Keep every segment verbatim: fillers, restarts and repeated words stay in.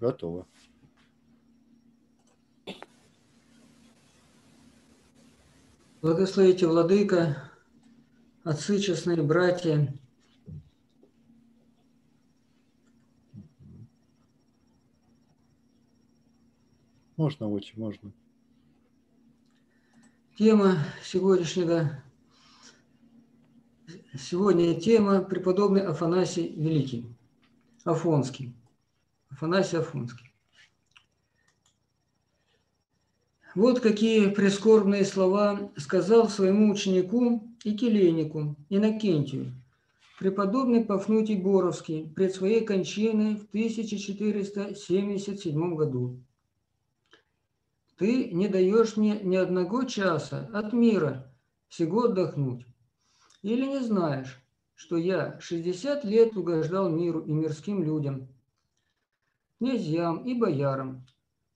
Готово. Благословите, владыка, отцы, честные братья. Можно уйти, можно. Тема сегодняшнего... Сегодня тема преподобный Афанасий Великий, Афонский. Афанасий Афонский. Вот какие прискорбные слова сказал своему ученику и келейнику Иннокентию преподобный Пафнутий Боровский пред своей кончиной в тысяча четыреста семьдесят седьмом году. Ты не даешь мне ни одного часа от мира всего отдохнуть. Или не знаешь, что я шестьдесят лет угождал миру и мирским людям, князьям и боярам,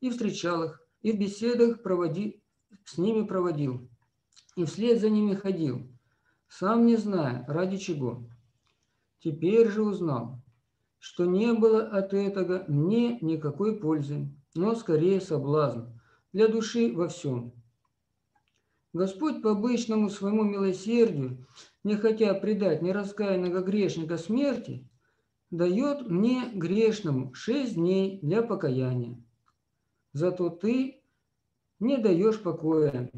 и встречал их, и в беседах проводи, с ними проводил, и вслед за ними ходил, сам не зная, ради чего. Теперь же узнал, что не было от этого мне никакой пользы, но скорее соблазн для души во всем. Господь по обычному своему милосердию, не хотя предать нераскаянного грешника смерти, дает мне, грешному, шесть дней для покаяния. Зато ты не даешь покоя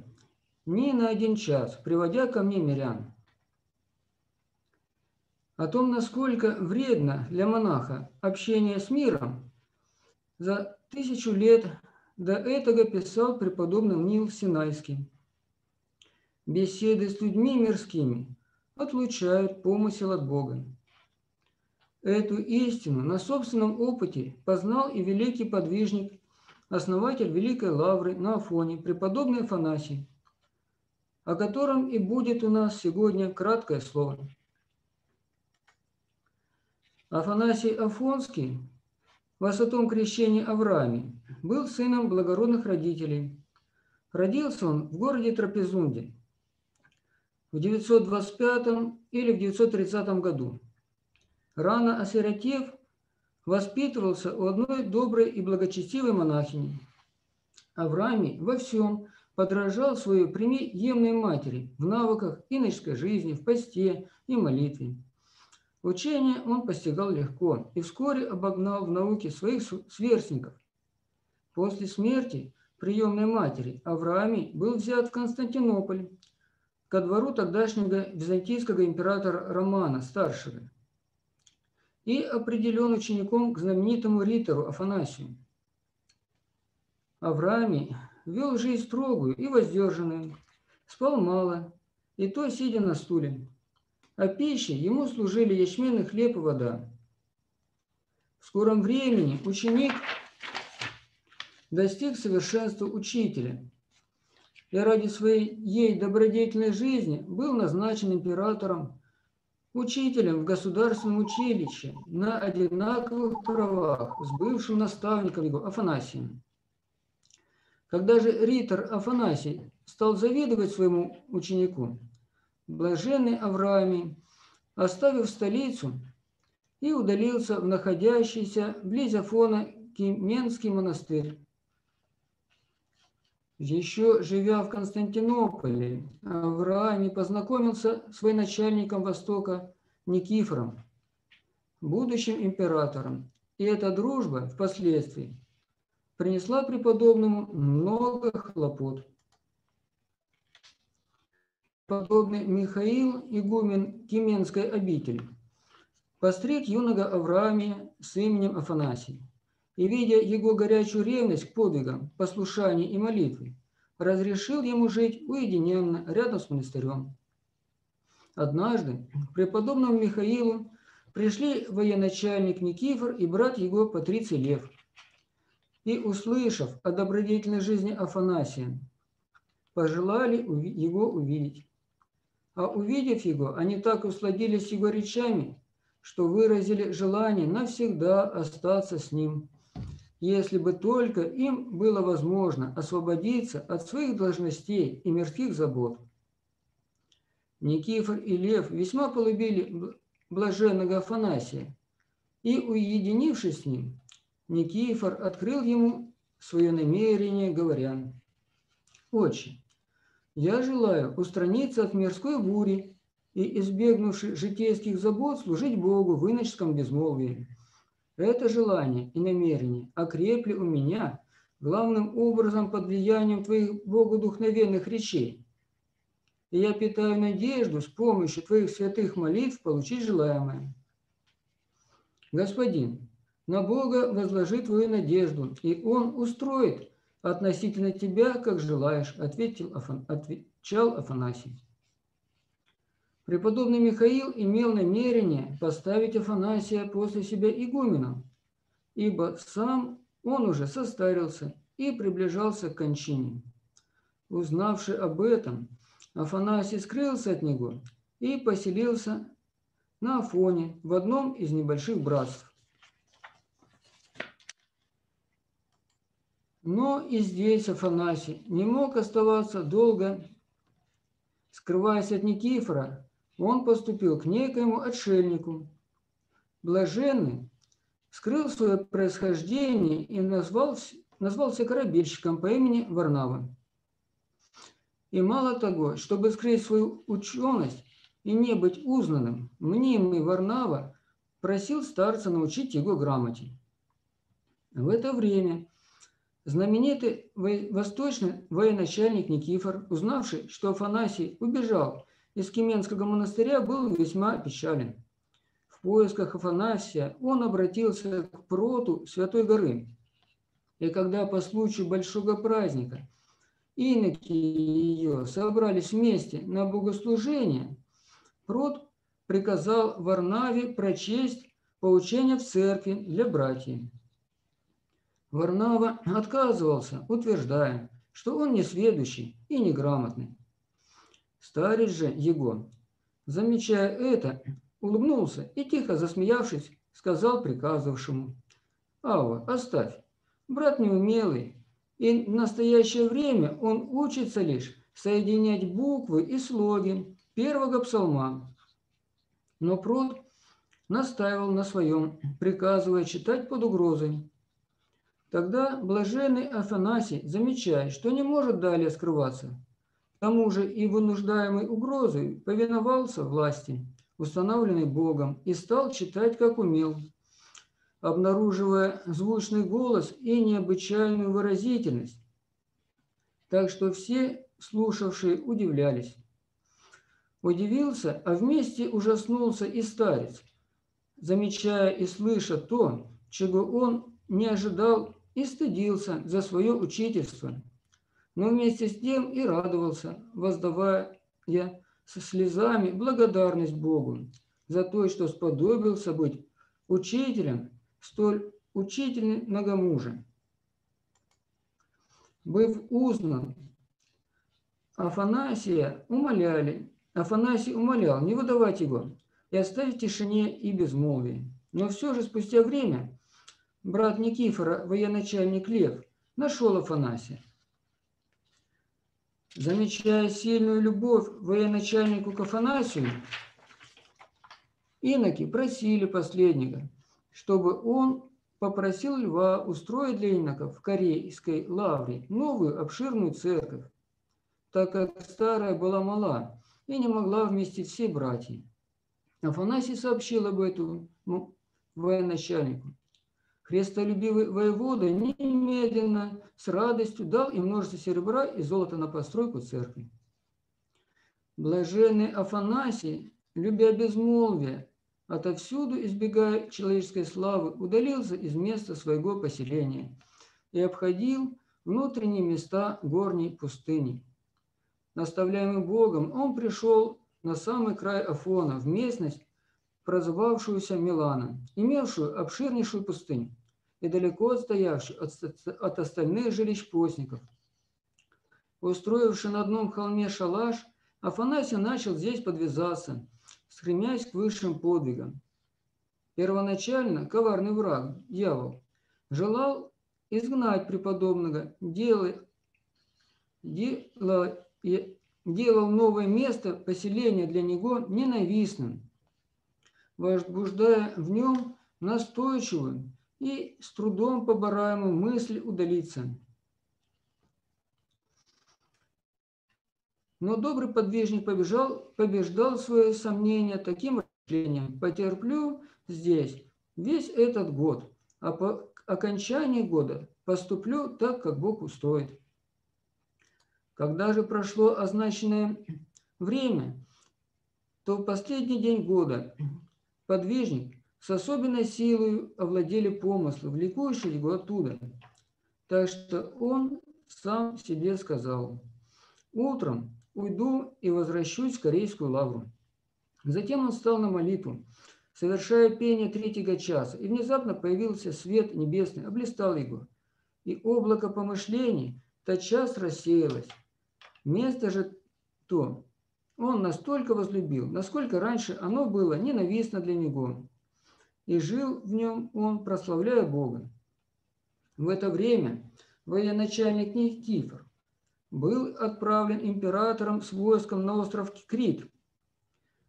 ни на один час, приводя ко мне мирян. О том, насколько вредно для монаха общение с миром, за тысячу лет до этого писал преподобный Нил Синайский. Беседы с людьми мирскими отлучают помысел от Бога. Эту истину на собственном опыте познал и великий подвижник, основатель Великой Лавры на Афоне, преподобный Афанасий, о котором и будет у нас сегодня краткое слово. Афанасий Афонский во святом крещении Аврааме был сыном благородных родителей. Родился он в городе Трапезунде в девятьсот двадцать пятом или в девятьсот тридцатом году. Рано осиротев, воспитывался у одной доброй и благочестивой монахини. Авраамий во всем подражал своей приемной матери в навыках иноческой жизни, в посте и молитве. Учение он постигал легко и вскоре обогнал в науке своих сверстников. После смерти приемной матери Авраамий был взят в Константинополь ко двору тогдашнего византийского императора Романа Старшего и определен учеником к знаменитому ритору Афанасию. Авраамий вел жизнь строгую и воздержанную, спал мало, и то сидя на стуле. О пище ему служили ячменный хлеб и вода. В скором времени ученик достиг совершенства учителя и ради своей добродетельной жизни был назначен императором учителем в государственном училище на одинаковых правах с бывшим наставником его Афанасием. Когда же ритор Афанасий стал завидовать своему ученику, блаженный Авраамий, оставив столицу и удалился в находящийся близ Афона Кименский монастырь. Еще живя в Константинополе, Авраамий познакомился с военачальником Востока Никифором, будущим императором, и эта дружба впоследствии принесла преподобному много хлопот. Преподобный Михаил, игумен Кименской обители, постриг юного Авраамия с именем Афанасий. И, видя его горячую ревность к подвигам, послушанию и молитве, разрешил ему жить уединенно рядом с монастырем. Однажды к преподобному Михаилу пришли военачальник Никифор и брат его Патриций Лев. И, услышав о добродетельной жизни Афанасия, пожелали его увидеть. А увидев его, они так усладились его речами, что выразили желание навсегда остаться с ним, если бы только им было возможно освободиться от своих должностей и мирских забот. Никифор и Лев весьма полюбили блаженного Афанасия и, уединившись с ним, Никифор открыл ему свое намерение, говоря: «Отче, я желаю устраниться от мирской бури и, избегнувши житейских забот, служить Богу в иноческом безмолвии. Это желание и намерение окрепли у меня главным образом под влиянием твоих богодухновенных речей. И я питаю надежду с помощью твоих святых молитв получить желаемое. Господин, на Бога возложи твою надежду, и Он устроит относительно тебя, как желаешь», — ответил Афан... отвечал Афанасий. Преподобный Михаил имел намерение поставить Афанасия после себя игуменом, ибо сам он уже состарился и приближался к кончине. Узнавши об этом, Афанасий скрылся от него и поселился на Афоне в одном из небольших братств. Но и здесь Афанасий не мог оставаться долго. Скрываясь от Никифора, он поступил к некоему отшельнику. Блаженный скрыл свое происхождение и назвался, назвался корабельщиком по имени Варнава. И мало того, чтобы скрыть свою ученость и не быть узнанным, мнимый Варнава просил старца научить его грамоте. В это время знаменитый восточный военачальник Никифор, узнавший, что Афанасий убежал из Кименского монастыря, был весьма печален. В поисках Афанасия он обратился к Проту Святой горы. И когда по случаю большого праздника иноки ее собрались вместе на богослужение, Прот приказал Варнаве прочесть поучение в церкви для братьев. Варнава отказывался, утверждая, что он несведущий и неграмотный. Старец же его, замечая это, улыбнулся и, тихо засмеявшись, сказал приказывавшему: «Ава, оставь, брат неумелый, и в настоящее время он учится лишь соединять буквы и слоги первого псалма». Но Прот настаивал на своем, приказывая читать под угрозой. Тогда блаженный Афанасий, замечая, что не может далее скрываться, к тому же и вынуждаемый угрозой, повиновался власти, установленной Богом, и стал читать, как умел, обнаруживая звучный голос и необычайную выразительность, так что все слушавшие удивлялись. Удивился, а вместе ужаснулся и старец, замечая и слыша то, чего он не ожидал, и стыдился за свое учительство, но вместе с тем и радовался, воздавая со слезами благодарность Богу за то, что сподобился быть учителем столь учительный многомужа. Быв узнан, Афанасия умоляли, Афанасий умолял не выдавать его и оставить в тишине и безмолвии. Но все же спустя время брат Никифора, военачальник Лев, нашел Афанасия. Замечая сильную любовь военачальнику к Афанасию, иноки просили последнего, чтобы он попросил льва устроить для иноков в Кореецкой лавре новую обширную церковь, так как старая была мала и не могла вместить все братья. Афанасий сообщил об этом ну, военачальнику. Христолюбивый воевода немедленно с радостью дал им множество серебра и золота на постройку церкви. Блаженный Афанасий, любя безмолвие, отовсюду избегая человеческой славы, удалился из места своего поселения и обходил внутренние места горней пустыни. Наставляемый Богом, он пришел на самый край Афона, в местность, прозывавшуюся Милана, имевшую обширнейшую пустыню и далеко отстоявшую от, от остальных жилищ постников. Устроивший на одном холме шалаш, Афанасий начал здесь подвязаться, стремясь к высшим подвигам. Первоначально коварный враг, дьявол, желал изгнать преподобного, делая, делал, делал новое место поселения для него ненавистным, возбуждая в нем настойчивую и с трудом побораемую мысль удалиться. Но добрый подвижник побежал, побеждал свои сомнения таким решением: потерплю здесь весь этот год, а по окончании года поступлю так, как Бог устроит. Когда же прошло означенное время, то в последний день года подвижник с особенной силой овладели помыслы, влекущие его оттуда. Так что он сам себе сказал: утром уйду и возвращусь в Корейскую лавру. Затем он встал на молитву, совершая пение третьего часа, и внезапно появился свет небесный, облистал его, и облако помышлений тотчас рассеялось. Место же то он настолько возлюбил, насколько раньше оно было ненавистно для него, и жил в нем он, прославляя Бога. В это время военачальник Никифор был отправлен императором с войском на остров Крит,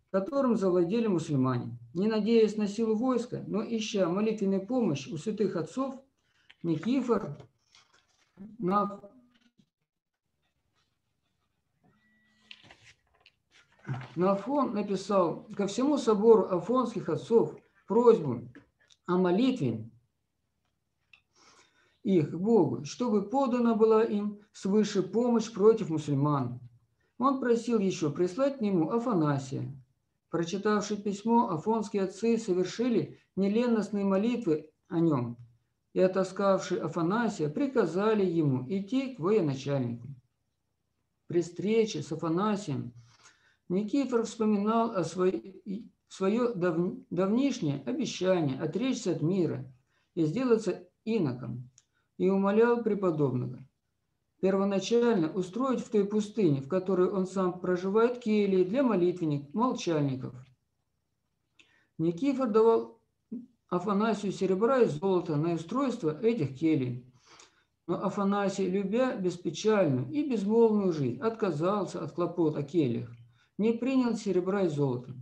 которым завладели мусульмане. Не надеясь на силу войска, но ища молитвенной помощи у святых отцов, Никифор на... Нафон написал ко всему собору афонских отцов просьбу о молитве их к Богу, чтобы подана была им свыше помощь против мусульман. Он просил еще прислать к нему Афанасия. Прочитавши письмо, афонские отцы совершили неленостные молитвы о нем, и, отоскавши Афанасия, приказали ему идти к военачальнику. При встрече с Афанасием Никифор вспоминал о своей, свое дав, давнишнее обещание отречься от мира и сделаться иноком, и умолял преподобного первоначально устроить в той пустыне, в которой он сам проживает, келии для молитвенников, молчальников. Никифор давал Афанасию серебра и золота на устройство этих келий. Но Афанасий, любя беспечальную и безмолвную жизнь, отказался от хлопот о келиях, не принял серебра и золота.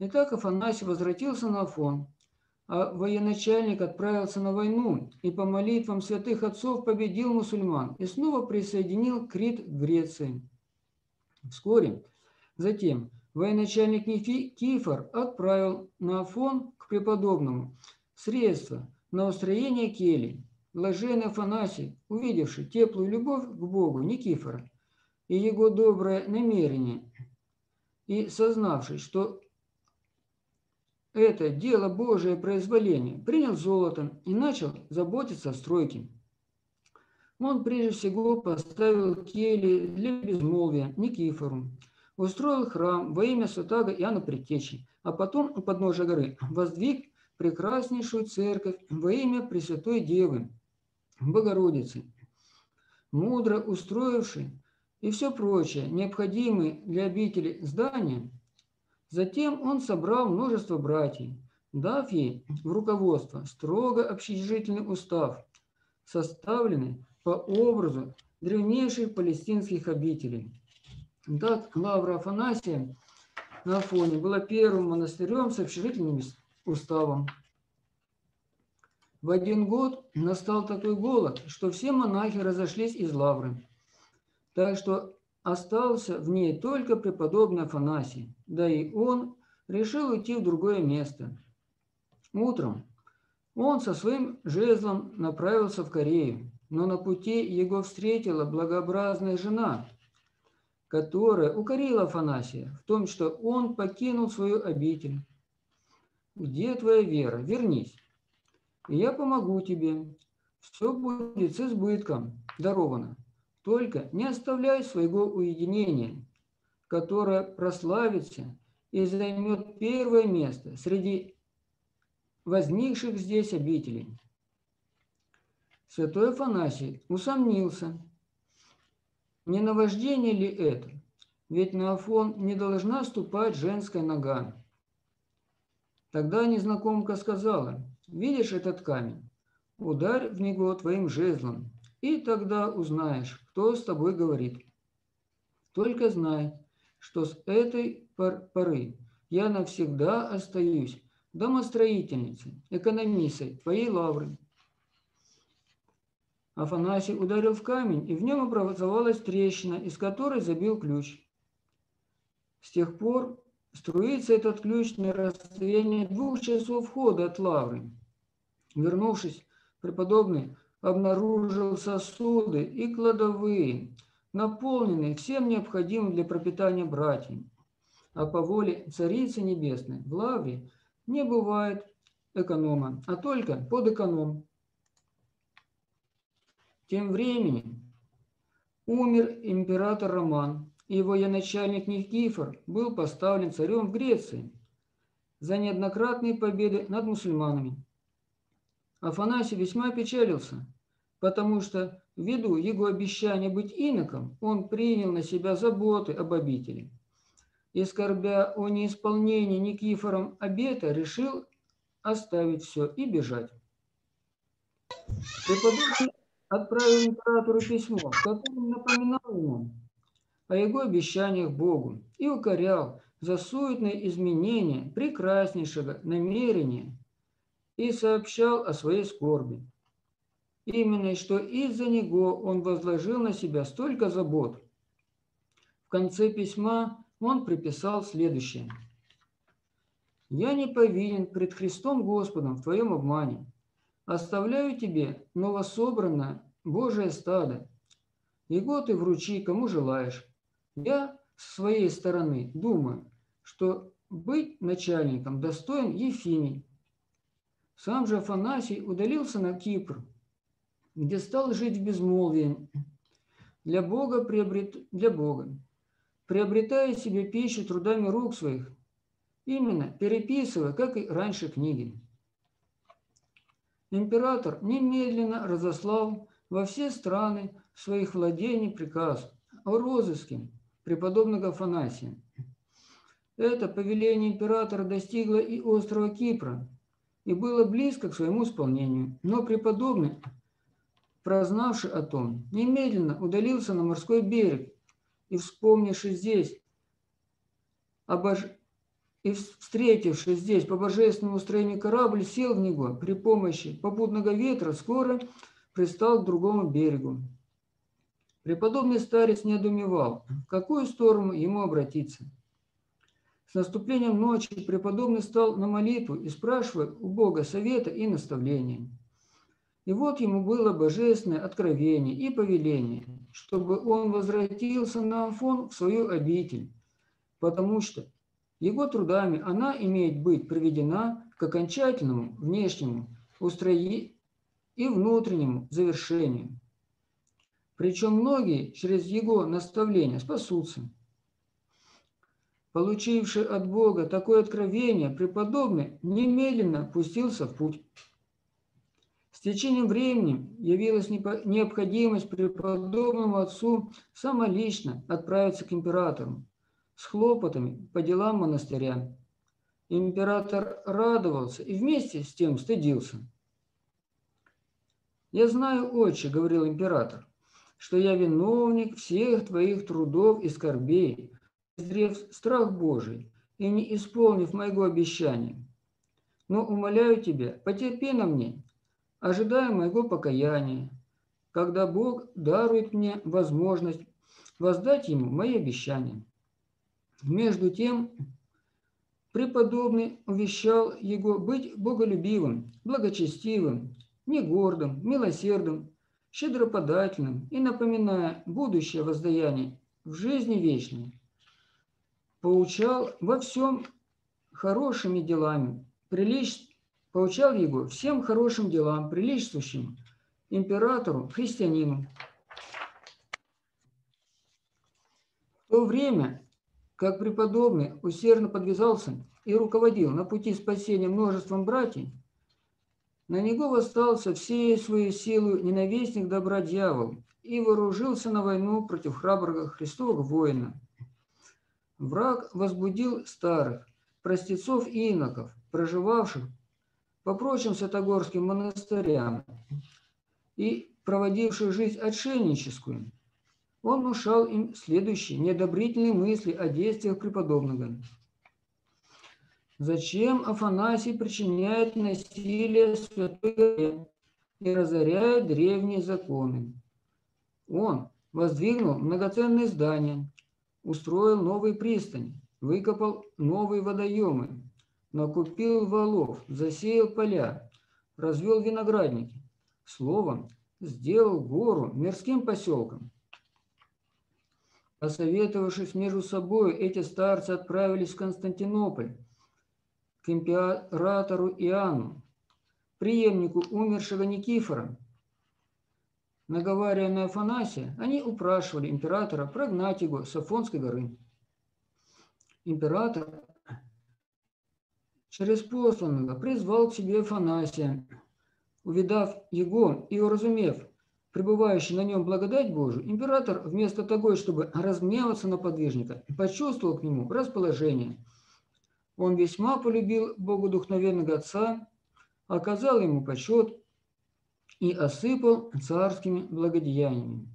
Итак, Афанасий возвратился на Афон, а военачальник отправился на войну и по молитвам святых отцов победил мусульман и снова присоединил Крит к Греции. Вскоре затем военачальник Никифор отправил на Афон к преподобному средства на устроение келий. Блаженный Афанасий, увидевший теплую любовь к Богу Никифора и его доброе намерение, и сознавшись, что это дело Божие произволение, принял золото и начал заботиться о стройке. Он прежде всего поставил келии для безмолвия Никифору, устроил храм во имя святаго Иоанна Предтечи, а потом у подножия горы воздвиг прекраснейшую церковь во имя Пресвятой Девы Богородицы, мудро устроивший и все прочее, необходимые для обители здания. Затем он собрал множество братьев, дав ей в руководство строго общежительный устав, составленный по образу древнейших палестинских обителей. Так, лавра Афанасия на Афоне была первым монастырем с общежительным уставом. В один год настал такой голод, что все монахи разошлись из лавры, так что остался в ней только преподобный Афанасий, да и он решил уйти в другое место. Утром он со своим жезлом направился в Корею, но на пути его встретила благообразная жена, которая укорила Афанасия в том, что он покинул свою обитель. «Где твоя вера? Вернись, и я помогу тебе. Все будет с избытком даровано. Только не оставляй своего уединения, которое прославится и займет первое место среди возникших здесь обителей». Святой Афанасий усомнился, не наваждение ли это, ведь на Афон не должна ступать женская нога. Тогда незнакомка сказала: «Видишь этот камень? Ударь в него твоим жезлом, и тогда узнаешь, кто с тобой говорит. Только знай, что с этой поры я навсегда остаюсь домостроительницей, экономисой твоей лавры. Афанасий ударил в камень, и в нем образовалась трещина, из которой забил ключ. С тех пор струится этот ключ на расстоянии двух часов хода от лавры. Вернувшись, преподобный обнаружил сосуды и кладовые, наполненные всем необходимым для пропитания братьев. А по воле Царицы Небесной в лавре не бывает эконома, а только под эконом. Тем временем умер император Роман, и его военачальник Никифор был поставлен царем в Греции за неоднократные победы над мусульманами. Афанасий весьма печалился, потому что ввиду его обещания быть иноком он принял на себя заботы об обители. И, скорбя о неисполнении Никифором обета, решил оставить все и бежать. Преподобный отправил императору письмо, в котором напоминал ему о его обещаниях Богу и укорял за суетные изменения прекраснейшего намерения и сообщал о своей скорби. Именно что из-за него он возложил на себя столько забот. В конце письма он приписал следующее. «Я не повинен пред Христом Господом в твоем обмане. Оставляю тебе новособранное Божие стадо. Его ты вручи, кому желаешь. Я с своей стороны думаю, что быть начальником достоин Ефимий». Сам же Афанасий удалился на Кипр, где стал жить в безмолвии для Бога, приобрет... для Бога, приобретая себе пищу трудами рук своих, именно переписывая, как и раньше, книги. Император немедленно разослал во все страны своих владений приказ о розыске преподобного Афанасия. Это повеление императора достигло и острова Кипра, и было близко к своему исполнению. Но преподобный, прознавший о том, немедленно удалился на морской берег, и вспомнивши здесь, обож... и встретивши здесь по божественному устроению корабль, сел в него при помощи попутного ветра, скоро пристал к другому берегу. Преподобный старец недоумевал, в какую сторону ему обратиться. С наступлением ночи преподобный стал на молитву и спрашивая у Бога совета и наставления. И вот ему было божественное откровение и повеление, чтобы он возвратился на Афон в свою обитель, потому что его трудами она имеет быть приведена к окончательному внешнему устроению и внутреннему завершению. Причем многие через его наставление спасутся. Получивший от Бога такое откровение, преподобный немедленно пустился в путь. С течением времени явилась необходимость преподобному отцу самолично отправиться к императору с хлопотами по делам монастыря. Император радовался и вместе с тем стыдился. «Я знаю, отче, — говорил император, — что я виновник всех твоих трудов и скорбей, презрев страх Божий и не исполнив моего обещания. Но умоляю тебя, потерпи на мне, ожидая моего покаяния, когда Бог дарует мне возможность воздать ему мои обещания». Между тем, преподобный увещал его быть боголюбивым, благочестивым, негордым, милосердным, щедроподательным и напоминая будущее воздаяние в жизни вечной, поучал во всем хорошими делами, приличными, поучал его всем хорошим делам, приличествующим императору, христианину. В то время, как преподобный усердно подвязался и руководил на пути спасения множеством братьев, на него восстался всей своей силой ненавистник добра дьявол и вооружился на войну против храброго Христового воина. Враг возбудил старых простецов и иноков, проживавших по прочим святогорским монастырям и проводивших жизнь отшельническую, он внушал им следующие неодобрительные мысли о действиях преподобного. Зачем Афанасий причиняет насилие святой горе и разоряет древние законы? Он воздвигнул многоценные здания, устроил новые пристани, выкопал новые водоемы, накупил валов, засеял поля, развел виноградники. Словом, сделал гору мирским поселком. Посоветовавшись между собой, эти старцы отправились в Константинополь к императору Иоанну, преемнику умершего Никифора. Наговаривая на Афанасия, они упрашивали императора прогнать его с Афонской горы. Император через посланного призвал к себе Афанасия. Увидав его и уразумев пребывающий на нем благодать Божию, император вместо того, чтобы разгневаться на подвижника, почувствовал к нему расположение. Он весьма полюбил богодухновенного отца, оказал ему почет и осыпал царскими благодеяниями.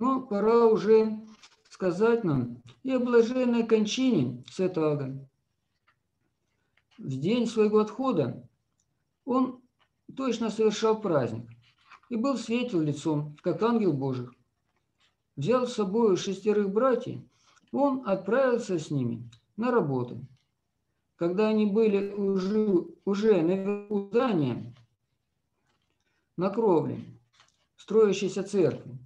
Но пора уже сказать нам и о блаженной кончине святаго. В день своего отхода он точно совершал праздник и был светел лицом, как ангел Божий. Взял с собой шестерых братьев, он отправился с ними на работу. Когда они были уже, уже наверху здания, на кровле строящейся церкви,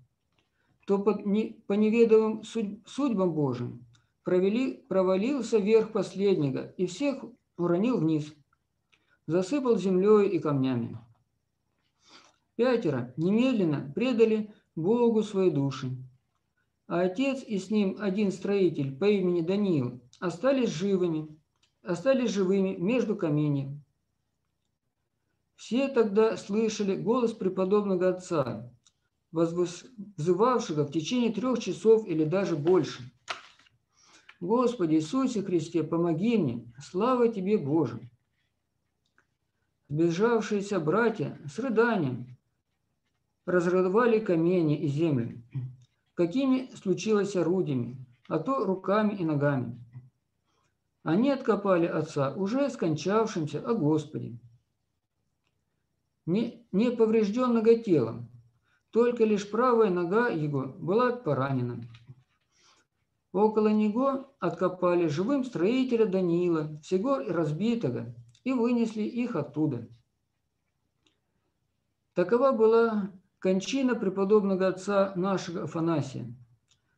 то по, не, по неведомым судь, судьбам Божьим провели, провалился верх последнего и всех уронил вниз, засыпал землей и камнями. Пятеро немедленно предали Богу свои души, а отец и с ним один строитель по имени Даниил остались живыми, остались живыми между каменьев. Все тогда слышали голос преподобного отца, воззывавшего в течение трех часов или даже больше. «Господи Иисусе Христе, помоги мне! Слава Тебе, Боже!» Сбежавшиеся братья с рыданием разрывали камни и землю, какими случилось орудиями, а то руками и ногами. Они откопали отца, уже скончавшимся о Господе, не, не поврежденного телом, только лишь правая нога его была поранена. Около него откопали живым строителя Даниила, всего разбитого, и вынесли их оттуда. Такова была кончина преподобного отца нашего Афанасия,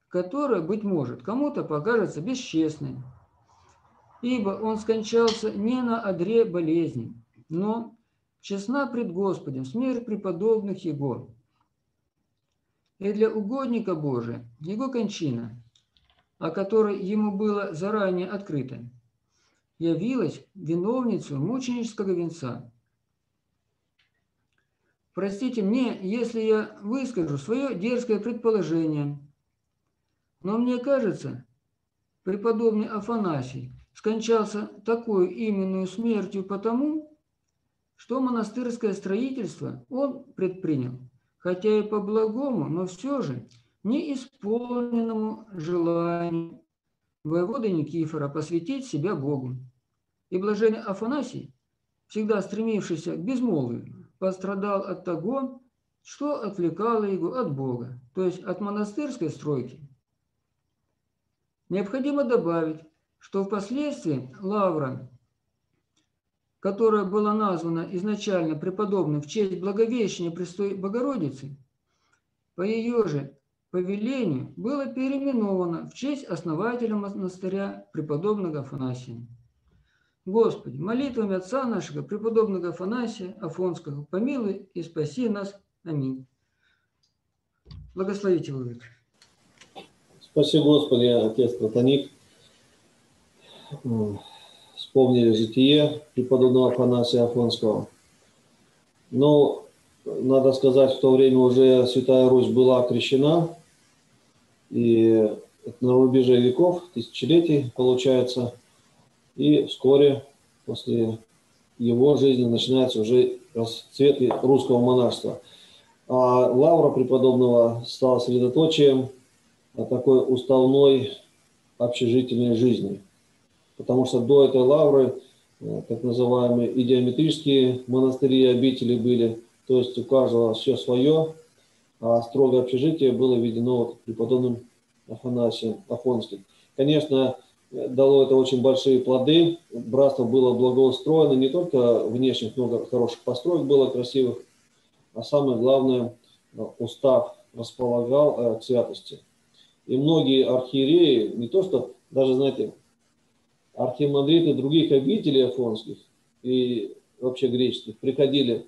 которая, быть может, кому-то покажется бесчестной, ибо он скончался не на одре болезни, но честна пред Господем смерть преподобных его. И для угодника Божия его кончина, о которой ему было заранее открыто, явилась виновницей мученического венца. Простите мне, если я выскажу свое дерзкое предположение, но мне кажется, преподобный Афанасий скончался такой именную смертью потому, что монастырское строительство он предпринял, хотя и по благому, но все же неисполненному желанию воеводы Никифора посвятить себя Богу. И блаженный Афанасий, всегда стремившийся к безмолвию, пострадал от того, что отвлекало его от Бога, то есть от монастырской стройки. Необходимо добавить, что впоследствии лавра, которая была названа изначально преподобным в честь Благовещения Пресвятой Богородицы, по ее же повелению было переименовано в честь основателя монастыря преподобного Афанасия. Господи, молитвами отца нашего, преподобного Афанасия Афонского, помилуй и спаси нас. Аминь. Благословите вы. Спасибо, Господи, отец Стратоник. Вспомнили житие преподобного Афанасия Афонского. Но надо сказать, в то время уже Святая Русь была крещена, и на рубеже веков, тысячелетий получается, и вскоре после его жизни начинается уже расцвет русского монашества. А лавра преподобного стала средоточием такой уставной общежительной жизни. потому что до этой лавры так называемые идиометрические монастыри и обители были, то есть у каждого все свое, а строгое общежитие было введено вот преподобным Афанасием Афонским. Конечно, дало это очень большие плоды, братство было благоустроено, не только внешних много хороших построек было красивых, а самое главное, устав располагал к святости. И многие архиереи, не то что, даже, знаете, архимандриты других обителей афонских и вообще греческих приходили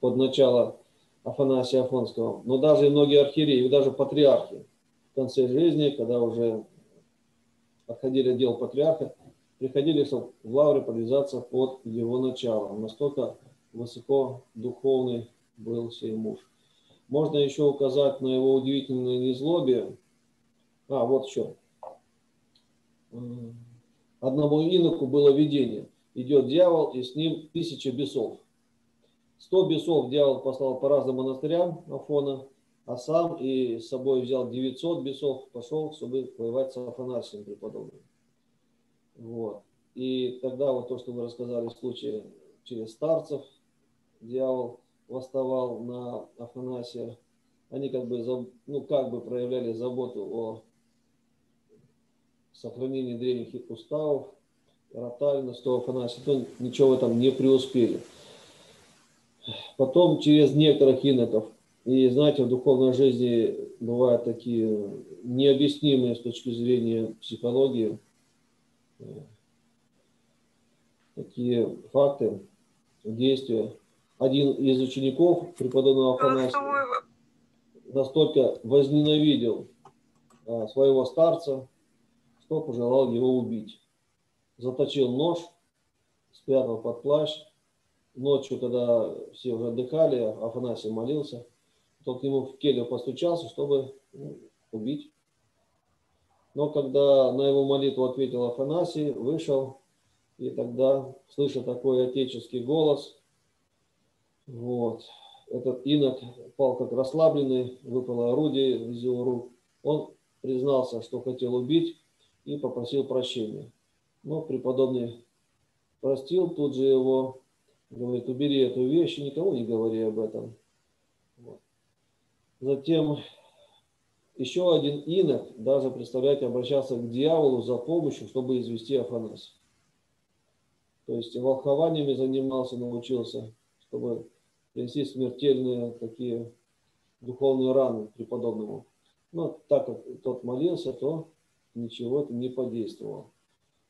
под начало Афанасия Афонского, но даже и многие архиереи, и даже патриархи в конце жизни, когда уже отходили от дел патриарха, приходили, чтобы в лавре подвязаться под его началом. Настолько высоко духовный был сей муж. Можно еще указать на его удивительное незлобие. А, вот еще. Одному иноку было видение. Идет дьявол, и с ним тысяча бесов. Сто бесов дьявол послал по разным монастырям Афона, а сам и с собой взял девятьсот бесов, пошел, чтобы воевать с Афанасием преподобным. Вот. И тогда вот то, что мы рассказали в случае через старцев, дьявол восставал на Афанасия. Они как бы, ну, как бы проявляли заботу о сохранении древних уставов, ротальности Афанасия, то ничего в этом не преуспели. Потом через некоторых иноков, и знаете, в духовной жизни бывают такие необъяснимые с точки зрения психологии такие факты, действия. Один из учеников преподобного Афанасия настолько возненавидел своего старца, что пожелал его убить. Заточил нож, спрятал под плащ. Ночью, когда все уже отдыхали, Афанасий молился, то к нему в келью постучался, чтобы ну, убить. Но когда на его молитву ответил Афанасий, вышел, и тогда, слыша такой отеческий голос, вот, этот инок пал как расслабленный, выпало орудие из его рук. Он признался, что хотел убить, и попросил прощения. Но преподобный простил тут же его. Говорит, убери эту вещь и никому не говори об этом. Вот. Затем еще один инок, даже, представляете, обращался к дьяволу за помощью, чтобы извести Афанасия. То есть волхованиями занимался, научился, чтобы принести смертельные такие духовные раны преподобному. Но так как тот молился, то ничего это не подействовало.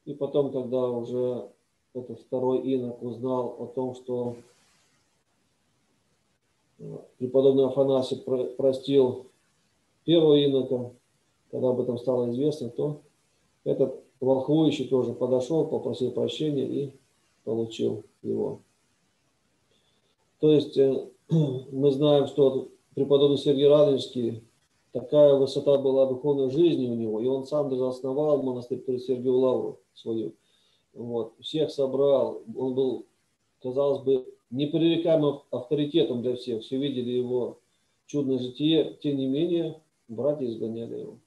И потом, когда уже этот второй инок узнал о том, что преподобный Афанасий простил первого инока, когда об этом стало известно, то этот волхвующий тоже подошел, попросил прощения и получил его. То есть мы знаем, что преподобный Сергий Радонежский, такая высота была духовной жизни у него, и он сам даже основал монастырь при Сергию Лавру свою. Вот, всех собрал, он был, казалось бы, непререкаемым авторитетом для всех, все видели его чудное житие, тем не менее, братья изгоняли его.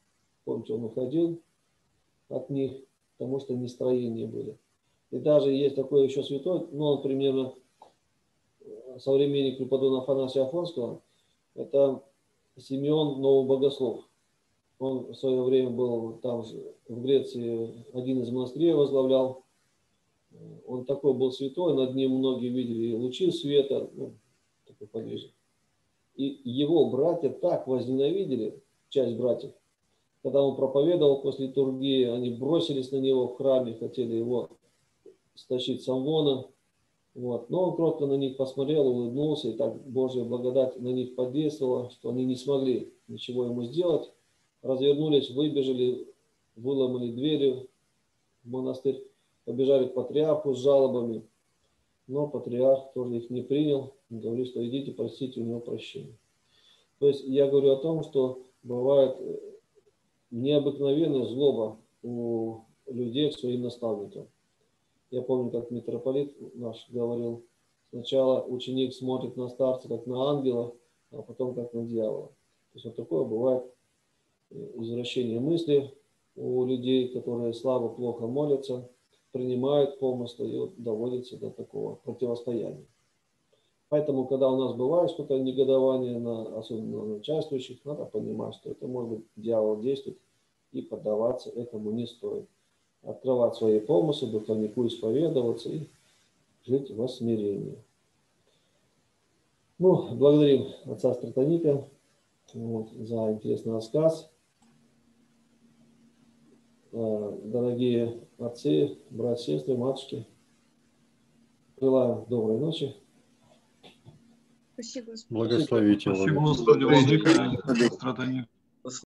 Помните, он уходил от них, потому что нестроения были. И даже есть такой еще святой, ну, он примерно современник преподобного Афанасия Афонского, это Симеон, новый Богослов. Он в свое время был там же, в Греции, один из монастырей возглавлял. Он такой был святой, над ним многие видели лучи света, ну, такой подвижник. И его братья так возненавидели, часть братьев, когда он проповедовал после литургии, они бросились на него в храме, хотели его стащить с амвона. Вот. Но он кротко на них посмотрел, улыбнулся, и так Божья благодать на них подействовала, что они не смогли ничего ему сделать. Развернулись, выбежали, выломали двери в монастырь, побежали к патриарху с жалобами. Но патриарх тоже их не принял, говорит, что идите, просите у него прощения. То есть я говорю о том, что бывает необыкновенная злоба у людей к своим наставникам. Я помню, как митрополит наш говорил, сначала ученик смотрит на старца как на ангела, а потом как на дьявола. То есть вот такое бывает извращение мысли у людей, которые слабо, плохо молятся. принимают помыслы и доводятся до такого противостояния. Поэтому, когда у нас бывает что-то негодование, на, особенно на участвующих, надо понимать, что это может быть дьявол действует, и поддаваться этому не стоит. Открывать свои помыслы, духовнику исповедоваться и жить во смирении. Ну, благодарим отца Стратоника вот, за интересный рассказ. Дорогие отцы, братья, сестры, матушки, желаю доброй ночи. Спасибо. Благословите. Спасибо.